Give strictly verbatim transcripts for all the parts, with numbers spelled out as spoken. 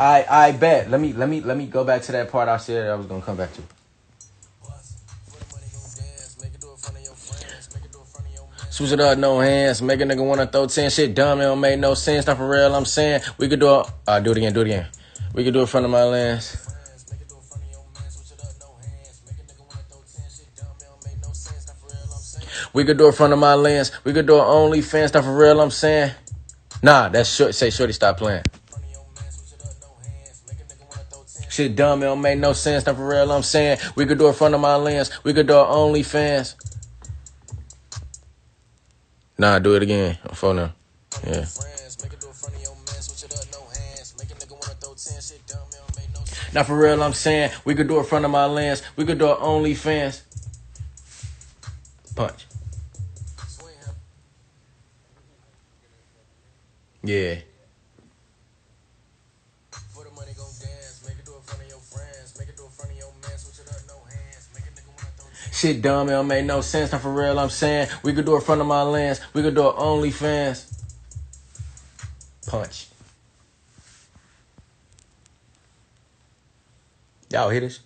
I I bet. Let me let me let me go back to that part I said I was gonna come back to. Switch it up, no hands. Make a nigga wanna throw ten. Shit dumb, it don't make no sense. Not for real, I'm saying. We could do it. Uh, do it again, do it again. We could do it in front of my lens. We could do it in front of my lens. We could do it only fans. Not for real, I'm saying. Nah, that's short. Say shorty, stop playing. Shit dumb, it don't make no sense. Not for real, I'm saying. We could do it in front of my lens. We could do it only fans. Nah, do it again. I'm phone now. Yeah. Not for real, I'm saying. We could do it in front of my lens. We could do it only fans. Punch. Yeah. Shit dumb, it don't make no sense. Not for real, I'm saying. We could do it in front of my lens. We could do it only fans. Punch. Y'all hear this?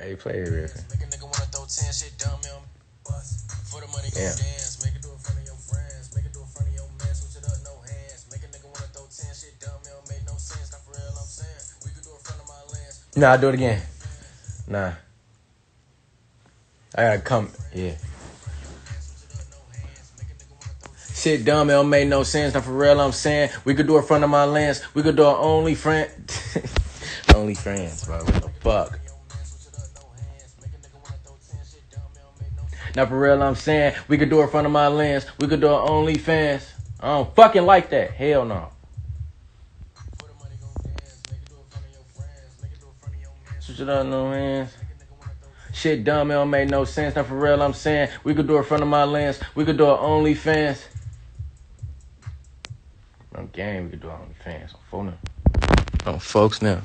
Hey, play it real quick. Make a nigga wanna throw ten. Shit dumb, it don't bust. For the money, go dance. Make it do it in front of your friends. Make it do it in front of your man. Switch it up, no hands. Make a nigga wanna throw ten. Shit dumb, it don't make no sense. Not for real, I'm saying. We could do it in front of my lens. Nah, do it again. Nah. I gotta come. Yeah. Shit dumb, it don't make no sense. Not for real, I'm saying. We could do it in front of my lens. We could do it only friend. Only friends, bro. What the fuck? Not for real, I'm saying. We could do it in front of my lens. We could do it only fans. I don't fucking like that. Hell no. Switch it up, no hands. Shit dumb, it don't make no sense. Not for real, I'm saying. We could do it in front of my lens. We could do it only fans. No game, we could do it only fans. I'm full now. I'm folks now.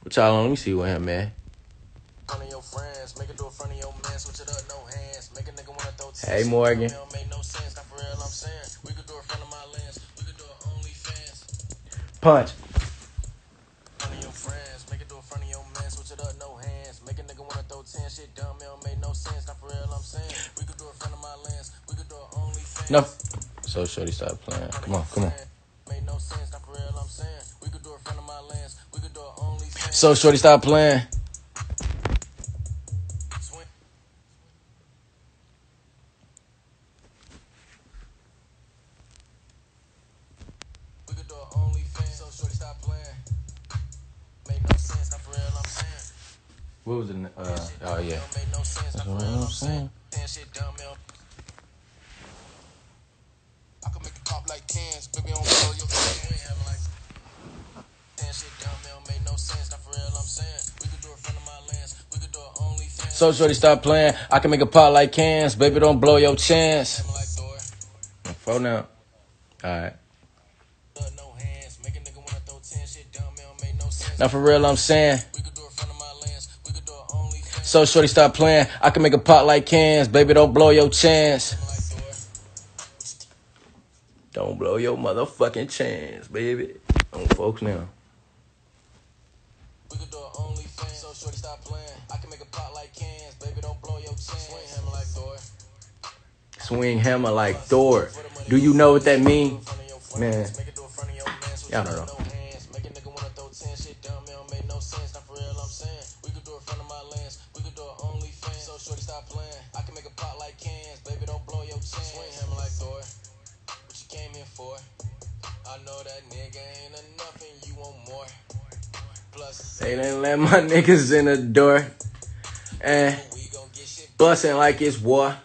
What y'all on? Let me see what him, man. Hey Morgan. Punch. No. So shorty started playing. Come on, come on. So shorty started playing. What was it? Uh, oh, yeah. That's what I'm saying. So shorty, stop playing. I can make a pop like cans. Baby, don't blow your chance. My phone out. All right. Now, for real, I'm saying. So shorty, stop playing. I can make a pot like cans. Baby, don't blow your chance. Don't blow your motherfucking chance, baby. Don't folks now. We could do it only fans. So shorty, stop playing. I can make a pot like cans. Baby, don't blow your chance. Swing hammer like Thor. Swing hammer like Thor. Do you know what that means? Man. Y'all don't know. They didn't let my niggas in the door. And bustin' like it's war.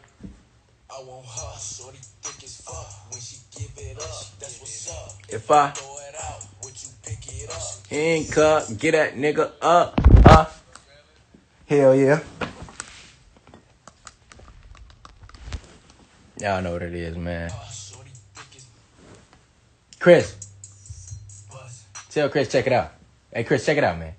I want her, shorty thick as fuck. When she give it up, that's what's up. If I throw it out, would you pick it up? Handcuff, get that nigga up, huh? Hell yeah. Y'all know what it is, man. Chris. Tell Chris, check it out. Hey, Chris, check it out, man.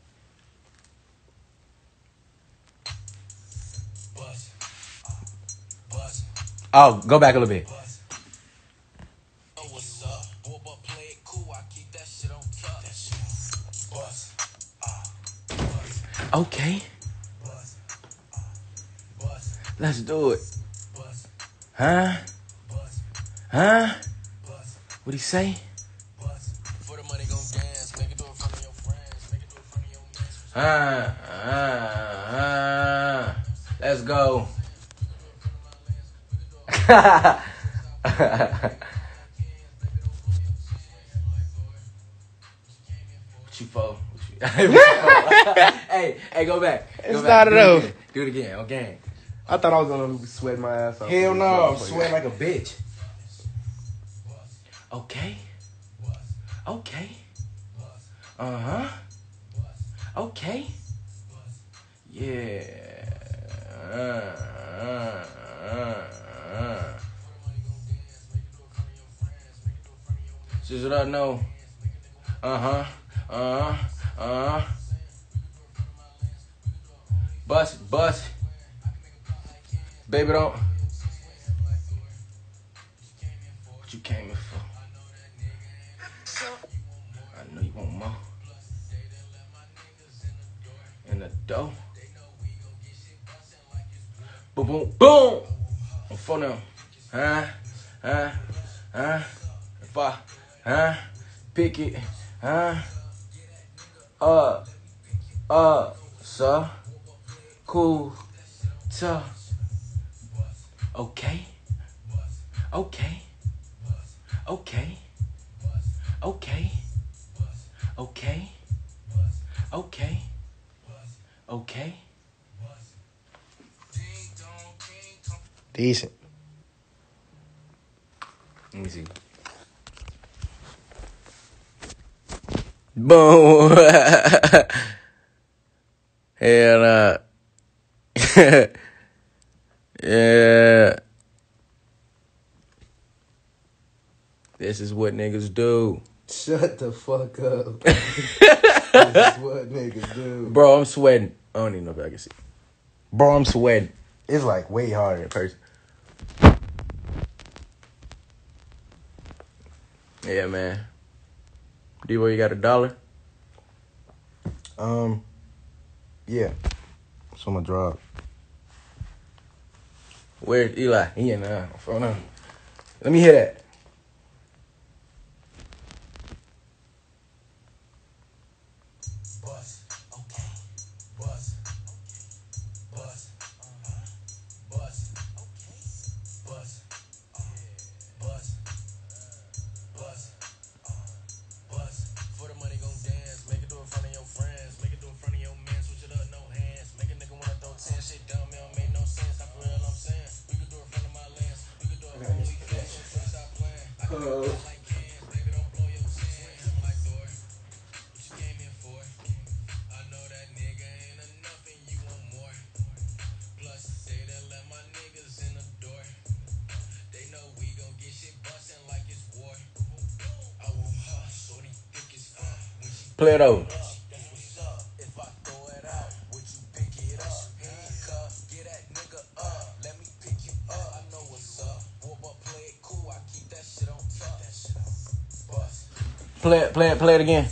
Oh, go back a little bit. Okay. Let's do it. Huh? Huh? What'd he say? Uh, uh, uh, let's go. What you for? Hey, hey, go back. Go it's back. Not enough. Do, do it again. Okay. I thought I was gonna sweat my ass off. Hell no, I'm sweating like a bitch. Okay. Okay. Uh huh. Okay. Yeah. Uh, uh, uh, uh. This is what I know. Uh huh. Uh huh. Uh huh. Bust, bust. Baby, don't. What you came in for? I know you want more. In the dough. Boom, boom, boom. I'm for them. Huh? Huh? Huh? If I, huh? Pick it. Huh? Uh, uh, sir. Cool. Tough. Okay. Okay. Okay. Okay. Okay. Okay. Okay. Decent. Let me see. Boom. Hell uh yeah. This is what niggas do. Shut the fuck up. This is what niggas do. Bro, I'm sweating. I don't even know if I can see. Bro, I'm sweating. It's like way harder in person. Yeah, man. D-Boy, you got a dollar? Um, yeah. It's on my drive. Where's Eli? He ain't now. Let me hear that. Play it over. Play it, play it, play it again.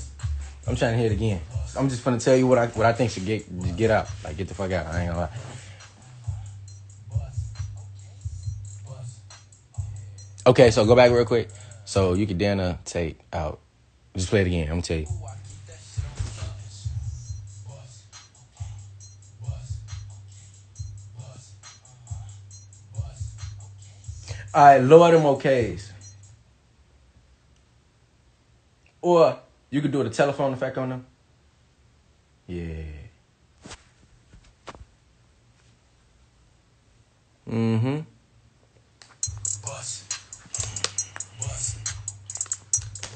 I'm trying to hear it again. I'm just gonna tell you what I what I think should get just get out. Like get the fuck out. I ain't gonna lie. Okay, so go back real quick. So you can then take out. Just play it again. I'm gonna tell you. All right, lower them okays. Or you could do the telephone effect on them. Yeah. Mm-hmm. Bus. Bus.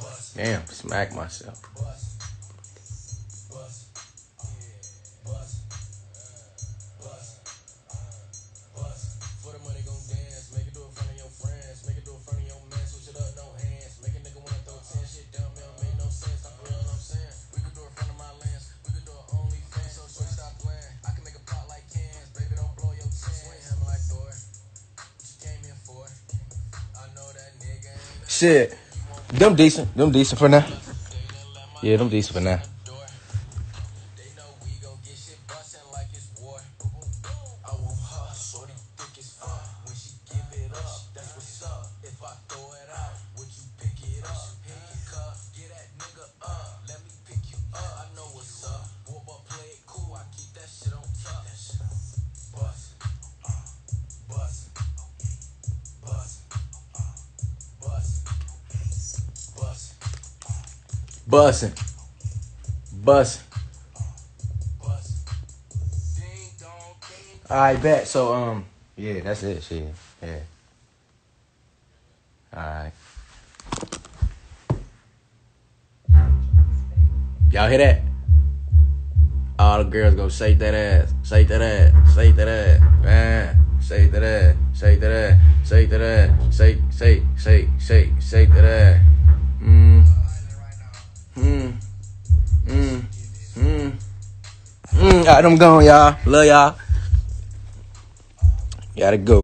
Bus. Damn, smack myself. Bus. Bus. Yeah. Bus. Shit. Them decent. Them decent for now. Yeah, them decent for now. Bussin', bussin'. Alright, bet. So, um, yeah, that's it, shit. Yeah. Alright. Y'all hear that? All the girls go shake that ass, shake that ass, shake that ass, man, shake that ass, shake that ass, shake that ass, shake, shake, shake, shake, shake that ass. Mmm. Mmm, mmm, mmm, mmm. Alright, I'm gone, y'all. Love y'all. Gotta go.